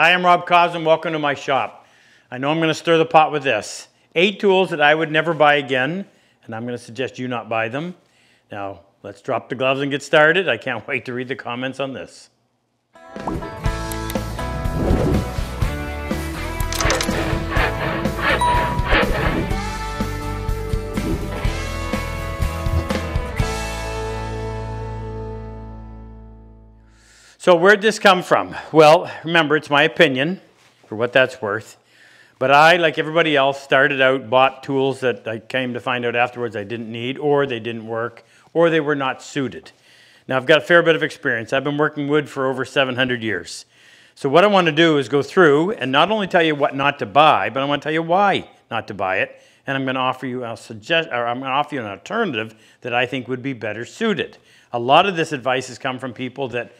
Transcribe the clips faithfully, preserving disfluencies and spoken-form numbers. Hi, I'm Rob Cosman. Welcome to my shop. I know I'm going to stir the pot with this. Eight tools that I would never buy again, and I'm going to suggest you not buy them. Now, let's drop the gloves and get started. I can't wait to read the comments on this. So where'd this come from? Well, remember, it's my opinion, for what that's worth. But I, like everybody else, started out, bought tools that I came to find out afterwards I didn't need, or they didn't work, or they were not suited. Now, I've got a fair bit of experience. I've been working wood for over seven hundred years. So what I want to do is go through and not only tell you what not to buy, but I want to tell you why not to buy it. And I'm going to offer you a suggest, or I'm going to offer you an alternative that I think would be better suited. A lot of this advice has come from people that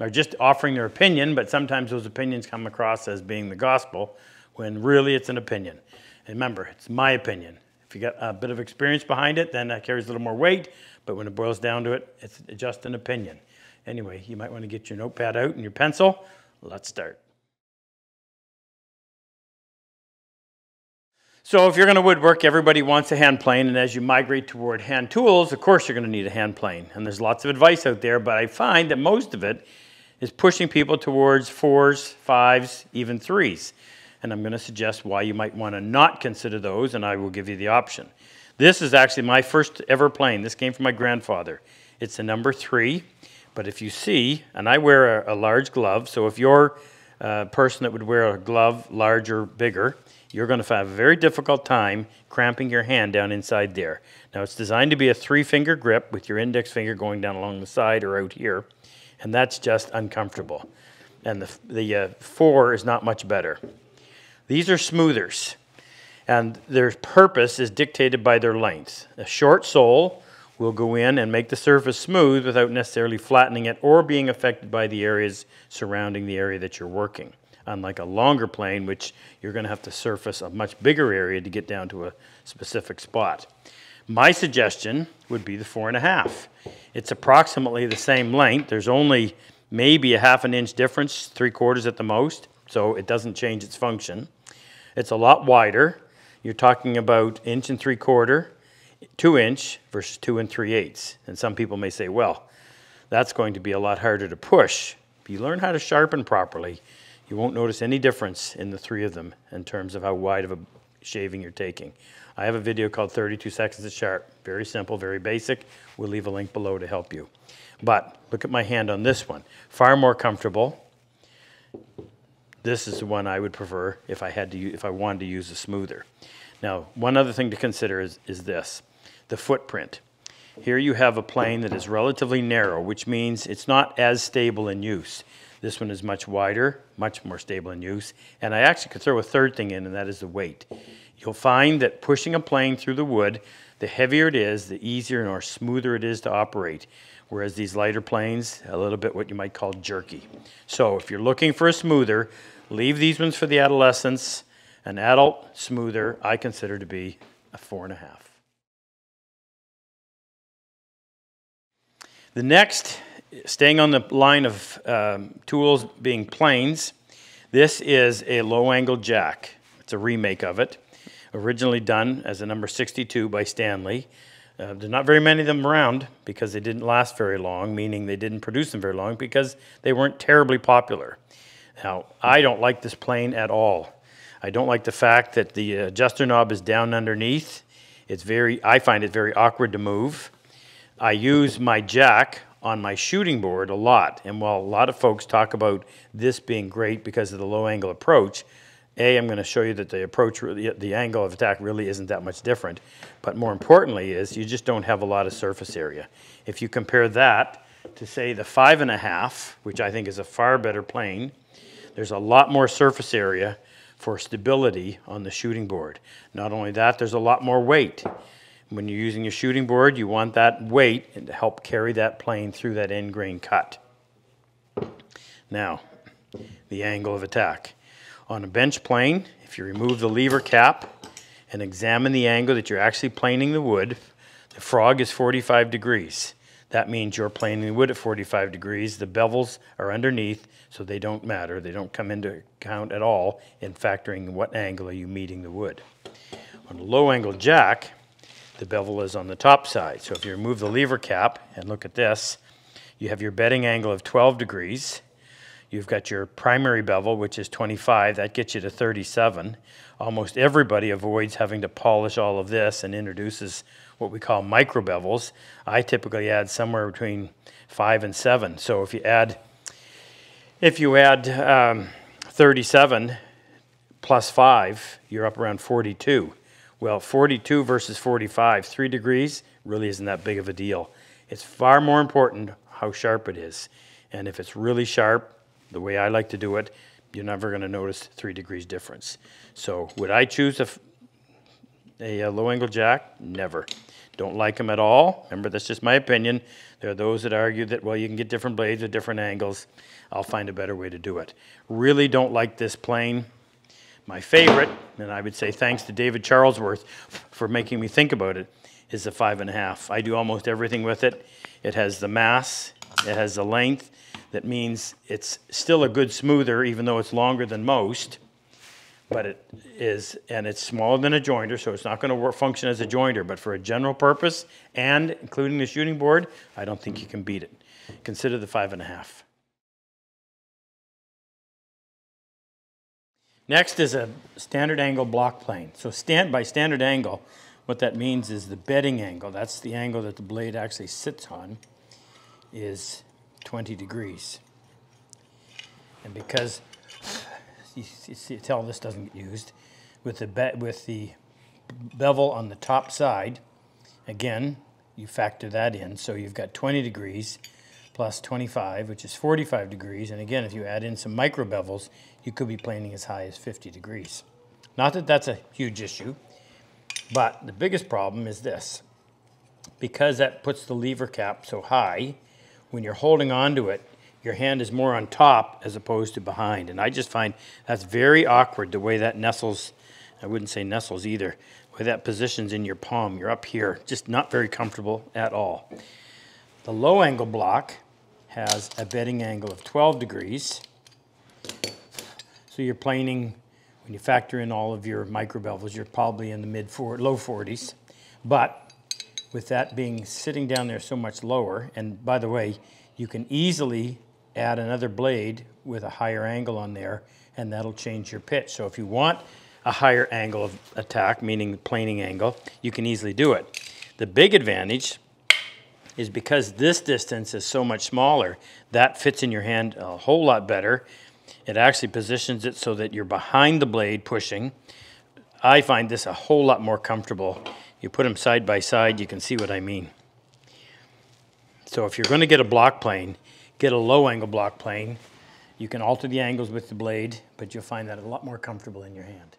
are just offering their opinion, but sometimes those opinions come across as being the gospel, when really it's an opinion. And remember, it's my opinion. If you got a bit of experience behind it, then that carries a little more weight, but when it boils down to it, it's just an opinion. Anyway, you might want to get your notepad out and your pencil. Let's start. So if you're going to woodwork, everybody wants a hand plane, and as you migrate toward hand tools, of course you're going to need a hand plane. And there's lots of advice out there, but I find that most of it is pushing people towards fours, fives, even threes. And I'm going to suggest why you might want to not consider those, and I will give you the option. This is actually my first ever plane. This came from my grandfather. It's a number three, but if you see, and I wear a, a large glove, so if you're a person that would wear a glove large or bigger, you're going to have a very difficult time cramping your hand down inside there. Now, it's designed to be a three-finger grip with your index finger going down along the side or out here, and that's just uncomfortable. And the, the uh, four is not much better. These are smoothers, and their purpose is dictated by their length. A short sole will go in and make the surface smooth without necessarily flattening it or being affected by the areas surrounding the area that you're working. Unlike a longer plane, which you're going to have to surface a much bigger area to get down to a specific spot. My suggestion would be the four and a half. It's approximately the same length. There's only maybe a half an inch difference, three quarters at the most, so it doesn't change its function. It's a lot wider. You're talking about inch and three quarter, two inch versus two and three eighths. And some people may say, well, that's going to be a lot harder to push. If you learn how to sharpen properly, you won't notice any difference in the three of them in terms of how wide of a shaving you're taking. I have a video called thirty-two seconds to sharp. Very simple, very basic. We'll leave a link below to help you. But look at my hand on this one. Far more comfortable. This is the one I would prefer if I had to, if I wanted to use a smoother. Now, one other thing to consider is, is this, the footprint. Here you have a plane that is relatively narrow, which means it's not as stable in use. This one is much wider, much more stable in use, and I actually could throw a third thing in, and that is the weight. You'll find that pushing a plane through the wood, the heavier it is, the easier and or smoother it is to operate, whereas these lighter planes, a little bit what you might call jerky. So if you're looking for a smoother, leave these ones for the adolescents. An adult smoother I consider to be a four and a half. The next, staying on the line of um, tools being planes, this is a low-angle jack. It's a remake of it, originally done as a number sixty-two by Stanley. Uh, there's not very many of them around because they didn't last very long, meaning they didn't produce them very long because they weren't terribly popular. Now, I don't like this plane at all. I don't like the fact that the adjuster knob is down underneath. It's very, I find it very awkward to move. I use my jack on my shooting board a lot, and while a lot of folks talk about this being great because of the low angle approach, A, I'm going to show you that the approach, really, the angle of attack really isn't that much different, but more importantly is you just don't have a lot of surface area. If you compare that to say the five and a half, which I think is a far better plane, there's a lot more surface area for stability on the shooting board. Not only that, there's a lot more weight. When you're using your shooting board, you want that weight to help carry that plane through that end grain cut. Now, the angle of attack. On a bench plane, if you remove the lever cap and examine the angle that you're actually planing the wood, the frog is forty-five degrees. That means you're planing the wood at forty-five degrees. The bevels are underneath, so they don't matter. They don't come into account at all in factoring what angle are you meeting the wood. On a low angle jack, the bevel is on the top side. So if you remove the lever cap and look at this, you have your bedding angle of twelve degrees. You've got your primary bevel, which is twenty-five. That gets you to thirty-seven. Almost everybody avoids having to polish all of this and introduces what we call micro bevels. I typically add somewhere between five and seven. So if you add, if you add um, thirty-seven plus five, you're up around forty-two. Well, forty-two versus forty-five, three degrees, really isn't that big of a deal. It's far more important how sharp it is. And if it's really sharp, the way I like to do it, you're never going to notice three degrees difference. So would I choose a, a low angle jack? Never. Don't like them at all. Remember, that's just my opinion. There are those that argue that, well, you can get different blades at different angles. I'll find a better way to do it. Really don't like this plane. My favorite, and I would say thanks to David Charlesworth for making me think about it, is the five and a half. I do almost everything with it. It has the mass, it has the length. That means it's still a good smoother, even though it's longer than most, but it is, and it's smaller than a jointer, so it's not gonna work, function as a jointer, but for a general purpose, and including the shooting board, I don't think you can beat it. Consider the five and a half. Next is a standard angle block plane. So stand, by standard angle, what that means is the bedding angle, that's the angle that the blade actually sits on, is twenty degrees. And because, you see, tell this doesn't get used, with the, be, with the bevel on the top side, again, you factor that in, so you've got twenty degrees plus twenty-five, which is forty-five degrees, and again, if you add in some micro bevels, you could be planing as high as fifty degrees. Not that that's a huge issue, but the biggest problem is this. Because that puts the lever cap so high, when you're holding onto it, your hand is more on top as opposed to behind, and I just find that's very awkward, the way that nestles, I wouldn't say nestles either, the way that positions in your palm, you're up here, just not very comfortable at all. The low angle block has a bedding angle of twelve degrees. So you're planing, when you factor in all of your micro bevels, you're probably in the mid four, low forties. But with that being sitting down there so much lower, and by the way, you can easily add another blade with a higher angle on there, and that'll change your pitch. So if you want a higher angle of attack, meaning the planing angle, you can easily do it. The big advantage is because this distance is so much smaller, that fits in your hand a whole lot better. It actually positions it so that you're behind the blade pushing. I find this a whole lot more comfortable. You put them side by side, you can see what I mean. So if you're going to get a block plane, get a low angle block plane. You can alter the angles with the blade, but you'll find that a lot more comfortable in your hand.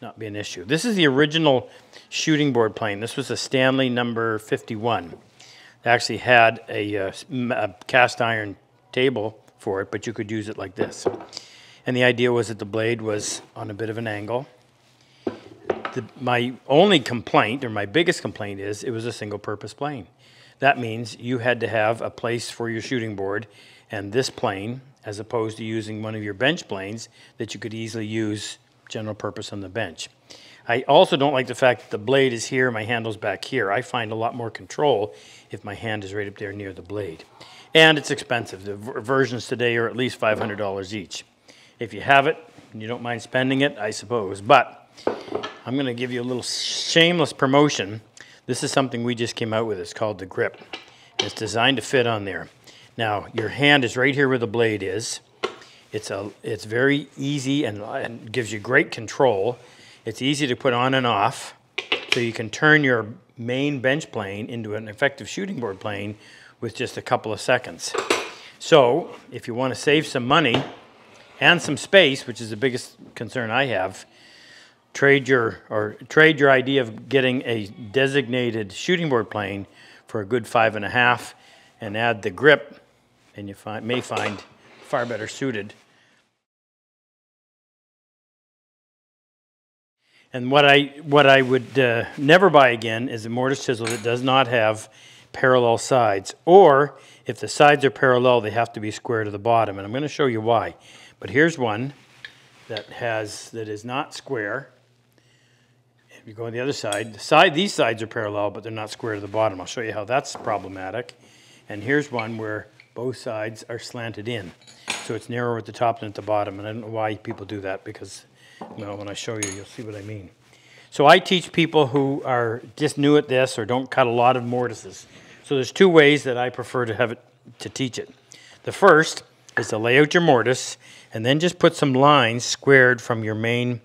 Not be an issue. This is the original shooting board plane. This was a Stanley number fifty-one. It actually had a, uh, a cast iron table for it, but you could use it like this. And the idea was that the blade was on a bit of an angle. The, my only complaint, or my biggest complaint, is it was a single purpose plane. That means you had to have a place for your shooting board and this plane, as opposed to using one of your bench planes that you could easily use general purpose on the bench. I also don't like the fact that the blade is here, my handle's back here. I find a lot more control if my hand is right up there near the blade. And it's expensive. The versions today are at least five hundred dollars each. If you have it and you don't mind spending it, I suppose. But I'm going to give you a little shameless promotion. This is something we just came out with. It's called the grip. It's designed to fit on there. Now, your hand is right here where the blade is. It's, a, it's very easy and, and gives you great control. It's easy to put on and off, so you can turn your main bench plane into an effective shooting board plane with just a couple of seconds. So if you want to save some money and some space, which is the biggest concern I have, trade your, or trade your idea of getting a designated shooting board plane for a good five and a half and add the grip, and you find, may find far better suited. And what I, what I would uh, never buy again is a mortise chisel that does not have parallel sides. Or if the sides are parallel, they have to be square to the bottom. And I'm going to show you why. But here's one that has that is not square. If you go on the other side, the side, these sides are parallel, but they're not square to the bottom. I'll show you how that's problematic. And here's one where both sides are slanted in. So it's narrower at the top than at the bottom. And I don't know why people do that, because well, when I show you, you'll see what I mean. So I teach people who are just new at this or don't cut a lot of mortises. So there's two ways that I prefer to have it, to teach it. The first is to lay out your mortise and then just put some lines squared from your main,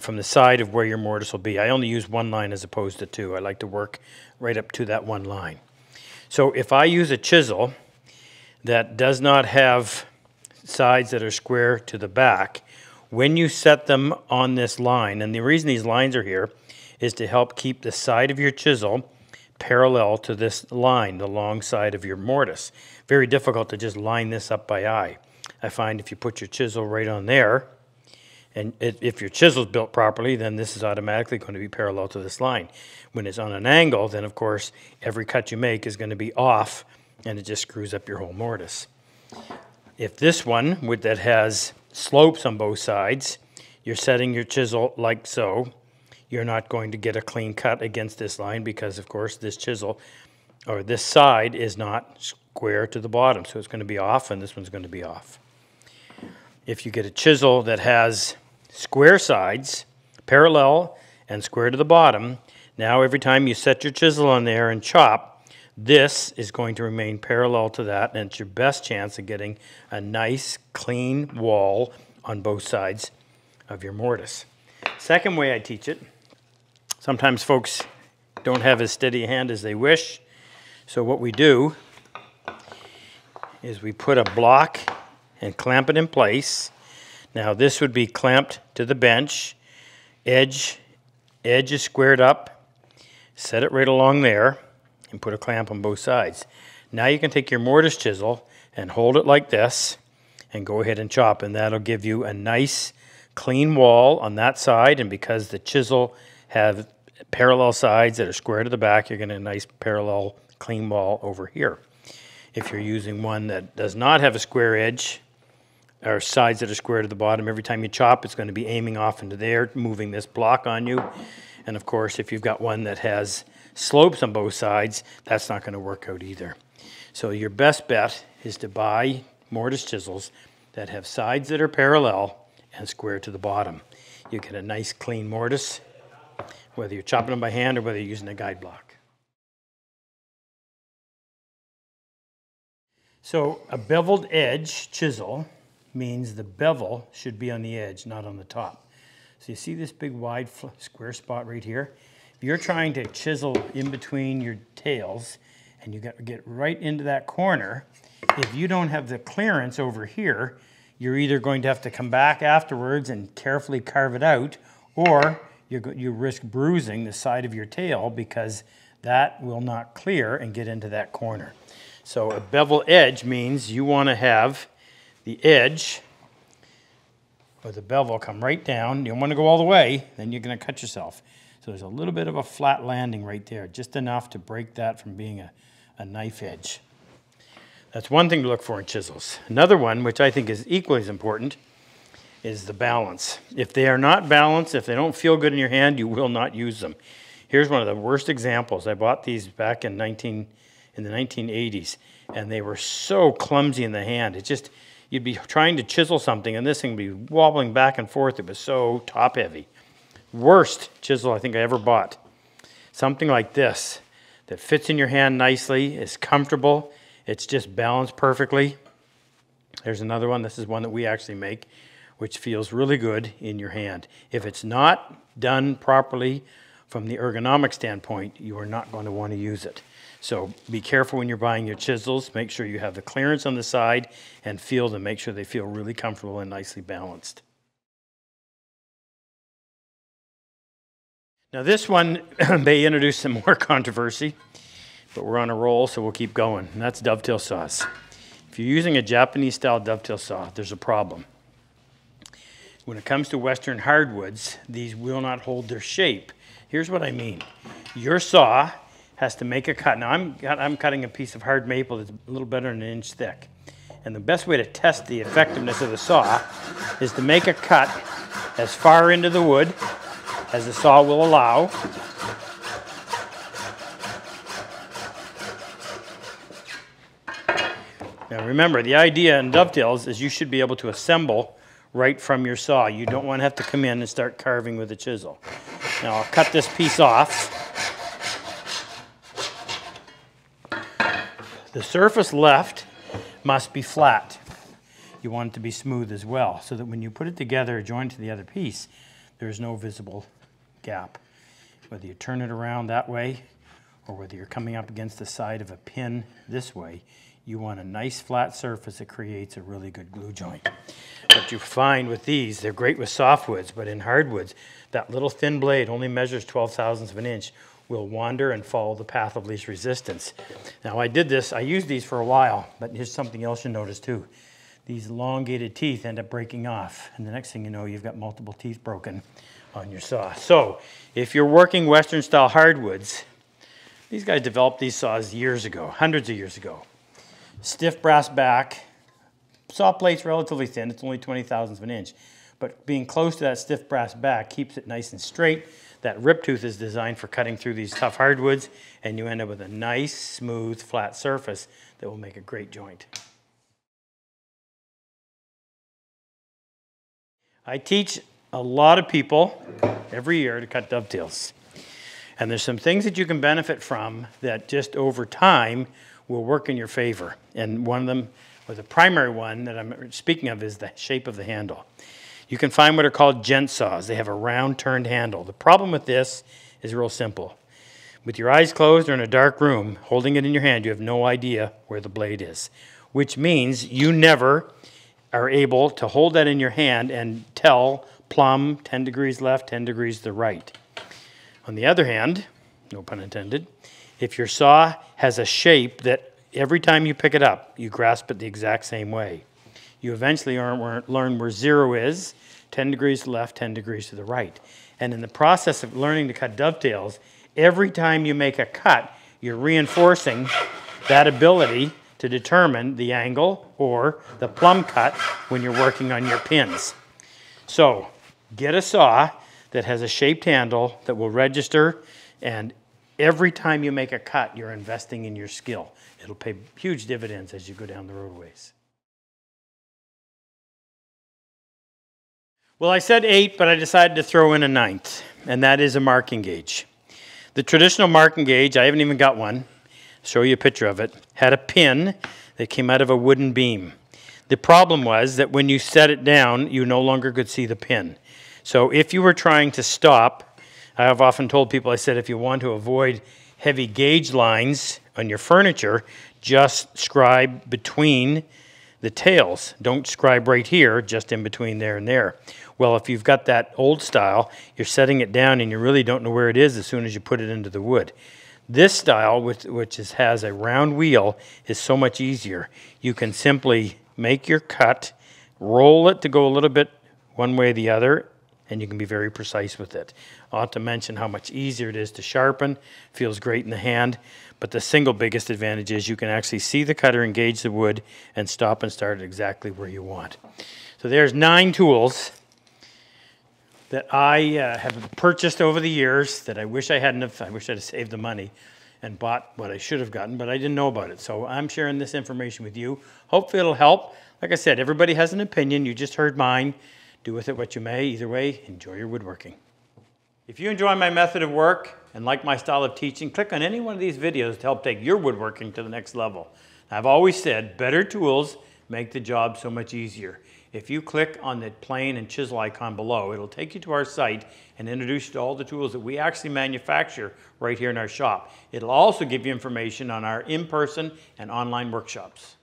from the side of where your mortise will be. I only use one line as opposed to two. I like to work right up to that one line. So if I use a chisel that does not have sides that are square to the back, when you set them on this line, and the reason these lines are here is to help keep the side of your chisel parallel to this line, the long side of your mortise. Very difficult to just line this up by eye. I find if you put your chisel right on there, and if your chisel's built properly, then this is automatically going to be parallel to this line. When it's on an angle, then of course, every cut you make is going to be off, and it just screws up your whole mortise. If this one with that has slopes on both sides, you're setting your chisel like so, you're not going to get a clean cut against this line because, of course, this chisel or this side is not square to the bottom. So it's going to be off, and this one's going to be off. If you get a chisel that has square sides, parallel, and square to the bottom, now every time you set your chisel on there and chop, this is going to remain parallel to that, and it's your best chance of getting a nice, clean wall on both sides of your mortise. Second way I teach it, sometimes folks don't have as steady a hand as they wish. So what we do is we put a block and clamp it in place. Now this would be clamped to the bench. Edge, edge is squared up. Set it right along there and put a clamp on both sides. Now you can take your mortise chisel and hold it like this and go ahead and chop, and that'll give you a nice clean wall on that side, and because the chisel have parallel sides that are square to the back, you're getting a nice parallel clean wall over here. If you're using one that does not have a square edge or sides that are square to the bottom, every time you chop it's going to be aiming off into there, moving this block on you. And of course, if you've got one that has slopes on both sides, that's not going to work out either. So your best bet is to buy mortise chisels that have sides that are parallel and square to the bottom. You get a nice clean mortise, whether you're chopping them by hand or whether you're using a guide block. So a beveled edge chisel means the bevel should be on the edge, not on the top. So you see this big wide square spot right here? If you're trying to chisel in between your tails and you get right into that corner, if you don't have the clearance over here, you're either going to have to come back afterwards and carefully carve it out, or you you risk bruising the side of your tail because that will not clear and get into that corner. So a bevel edge means you want to have the edge or the bevel come right down. You don't want to go all the way, then you're going to cut yourself. So there's a little bit of a flat landing right there, just enough to break that from being a, a knife edge. That's one thing to look for in chisels. Another one, which I think is equally as important, is the balance. If they are not balanced, if they don't feel good in your hand, you will not use them. Here's one of the worst examples. I bought these back in nineteen in the nineteen eighties, and they were so clumsy in the hand. It just, you'd be trying to chisel something, and this thing would be wobbling back and forth. It was so top-heavy. Worst chisel I think I ever bought. Something like this that fits in your hand nicely, is comfortable. It's just balanced perfectly. There's another one. This is one that we actually make, which feels really good in your hand. If it's not done properly from the ergonomic standpoint, you are not going to want to use it. So be careful when you're buying your chisels. Make sure you have the clearance on the side and feel them. Make sure they feel really comfortable and nicely balanced. Now this one they introduced some more controversy, but we're on a roll, so we'll keep going. And that's dovetail saws. If you're using a Japanese-style dovetail saw, there's a problem. When it comes to western hardwoods, these will not hold their shape. Here's what I mean. Your saw has to make a cut. Now I'm, I'm cutting a piece of hard maple that's a little better than an inch thick. And the best way to test the effectiveness of the saw is to make a cut as far into the wood as the saw will allow. Now remember, the idea in dovetails is you should be able to assemble right from your saw. You don't want to have to come in and start carving with a chisel. Now I'll cut this piece off. The surface left must be flat. You want it to be smooth as well, so that when you put it together, joined to the other piece, there is no visible gap. Whether you turn it around that way, or whether you're coming up against the side of a pin this way, you want a nice flat surface that creates a really good glue joint. What you find with these, they're great with softwoods, but in hardwoods, that little thin blade only measures twelve thousandths of an inch, will wander and follow the path of least resistance. Now I did this, I used these for a while, but here's something else you notice too. These elongated teeth end up breaking off, and the next thing you know, you've got multiple teeth broken on your saw. So, if you're working Western style hardwoods, these guys developed these saws years ago, hundreds of years ago. Stiff brass back, saw plate's relatively thin, it's only twenty thousandths of an inch, but being close to that stiff brass back keeps it nice and straight. That rip tooth is designed for cutting through these tough hardwoods, and you end up with a nice, smooth, flat surface that will make a great joint. I teach a lot of people every year to cut dovetails. And there's some things that you can benefit from that just over time will work in your favor. And one of them, or the primary one that I'm speaking of, is the shape of the handle. You can find what are called gent saws. They have a round turned handle. The problem with this is real simple. With your eyes closed or in a dark room, holding it in your hand, you have no idea where the blade is, which means you never are able to hold that in your hand and tell plumb ten degrees left, ten degrees to the right. On the other hand, no pun intended, if your saw has a shape that every time you pick it up, you grasp it the exact same way, you eventually learn where zero is, ten degrees to the left, ten degrees to the right. And in the process of learning to cut dovetails, every time you make a cut, you're reinforcing that ability to determine the angle or the plumb cut when you're working on your pins. So get a saw that has a shaped handle that will register, and every time you make a cut, you're investing in your skill. It'll pay huge dividends as you go down the roadways. Well, I said eight, but I decided to throw in a ninth, and that is a marking gauge. The traditional marking gauge, I haven't even got one, I'll show you a picture of it, had a pin that came out of a wooden beam. The problem was that when you set it down, you no longer could see the pin. So if you were trying to stop, I have often told people, I said, if you want to avoid heavy gauge lines on your furniture, just scribe between the tails. Don't scribe right here, just in between there and there. Well, if you've got that old style, you're setting it down and you really don't know where it is as soon as you put it into the wood. This style, which, which is, has a round wheel, is so much easier. You can simply make your cut, roll it to go a little bit one way or the other, and you can be very precise with it. Ought to mention how much easier it is to sharpen, feels great in the hand, but the single biggest advantage is you can actually see the cutter engage the wood and stop and start exactly where you want. So there's nine tools that I uh, have purchased over the years that I wish I hadn't have, I wish I'd have saved the money and bought what I should have gotten, but I didn't know about it. So I'm sharing this information with you. Hopefully it'll help. Like I said, everybody has an opinion. You just heard mine. Do with it what you may. Either way, enjoy your woodworking. If you enjoy my method of work and like my style of teaching, click on any one of these videos to help take your woodworking to the next level. I've always said, better tools make the job so much easier. If you click on the plane and chisel icon below, it'll take you to our site and introduce you to all the tools that we actually manufacture right here in our shop. It'll also give you information on our in-person and online workshops.